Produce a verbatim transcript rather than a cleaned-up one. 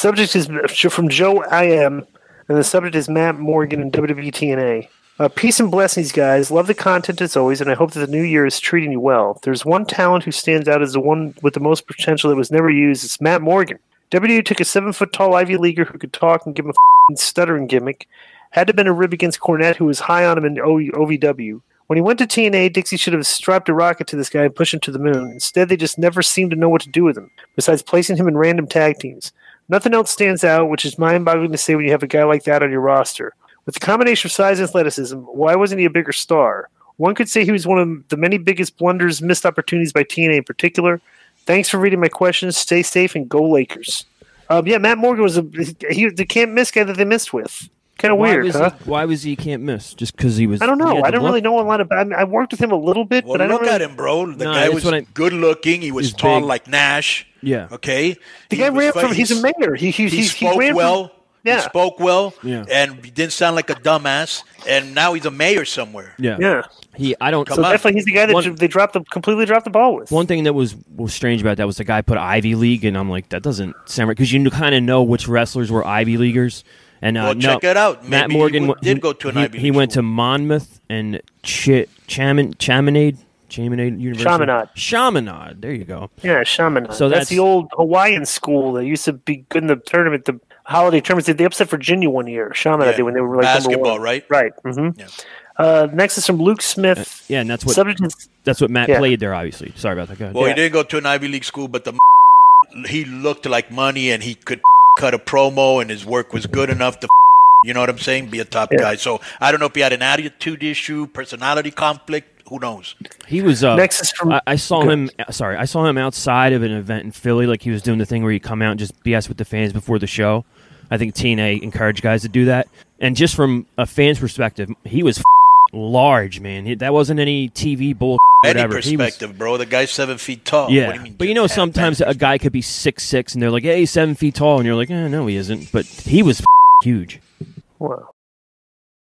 Subject is from Joe I M, and the subject is Matt Morgan and W W E T N A. Uh, peace and blessings, guys. Love the content as always, and I hope that the new year is treating you well. There's one talent who stands out as the one with the most potential that was never used. It's Matt Morgan. W W E took a seven-foot-tall Ivy Leaguer who could talk and give him a f***ing stuttering gimmick. Had to been a rib against Cornette, who was high on him in O V W. When he went to T N A, Dixie should have strapped a rocket to this guy and pushed him to the moon. Instead, they just never seemed to know what to do with him, besides placing him in random tag teams. Nothing else stands out, which is mind-boggling to say when you have a guy like that on your roster. With the combination of size and athleticism, why wasn't he a bigger star? One could say he was one of the many biggest blunders, missed opportunities by T N A in particular. Thanks for reading my questions. Stay safe and go Lakers. Um, yeah, Matt Morgan was a he, the can't miss guy that they missed with. Kind of weird, was huh? He, why was he can't miss? Just because he was? I don't know. I don't really know a lot about. I, mean, I worked with him a little bit, well, but I don't look really... at him, bro. The no, guy was I... good looking. He was tall, big. Like Nash. Yeah. Okay. The he guy ran from. He's, he's a mayor. He he, he, he spoke he ran well. From... Yeah. He spoke well, yeah. And he didn't sound like a dumbass. And now he's a mayor somewhere. Yeah, yeah. He, I don't. Come so definitely, he's the guy that one, they dropped the completely dropped the ball with. One thing that was, was strange about that was the guy put Ivy League, and I'm like, that doesn't sound right because you kind of know which wrestlers were Ivy Leaguers. And uh, well, no, check it out. Maybe Matt Morgan he did go to an he, Ivy League. He went school. to Monmouth and Ch Chamin Chaminade. Chaminade University. Chaminade. Chaminade. There you go. Yeah, Chaminade. So that's, that's the old Hawaiian school that used to be good in the tournament. The holiday tournaments. They upset Virginia one year. Chaminade yeah. did when they were like basketball, right? Right. Mm-hmm. Yeah. Uh, next is from Luke Smith. Uh, yeah, and that's what Subject that's what Matt yeah. played there. Obviously, sorry about that. Go ahead. Well, yeah. he didn't go to an Ivy League school, but the he looked like money, and he could cut a promo, and his work was good enough to. You know what I'm saying? Be a top yeah. guy. So I don't know if he had an attitude issue, personality conflict. Who knows? He was. Uh, Next from I, I saw good. him. Sorry, I saw him outside of an event in Philly. Like he was doing the thing where you come out and just B S with the fans before the show. I think T N A encouraged guys to do that. And just from a fan's perspective, he was f large, man. He, that wasn't any T V bull. Any perspective, was, bro. The guy's seven feet tall. Yeah, what do you mean, but you know, sometimes a guy could be six six, and they're like, "Hey, he's seven feet tall," and you're like, eh, "No, he isn't." But he was f huge. Wow.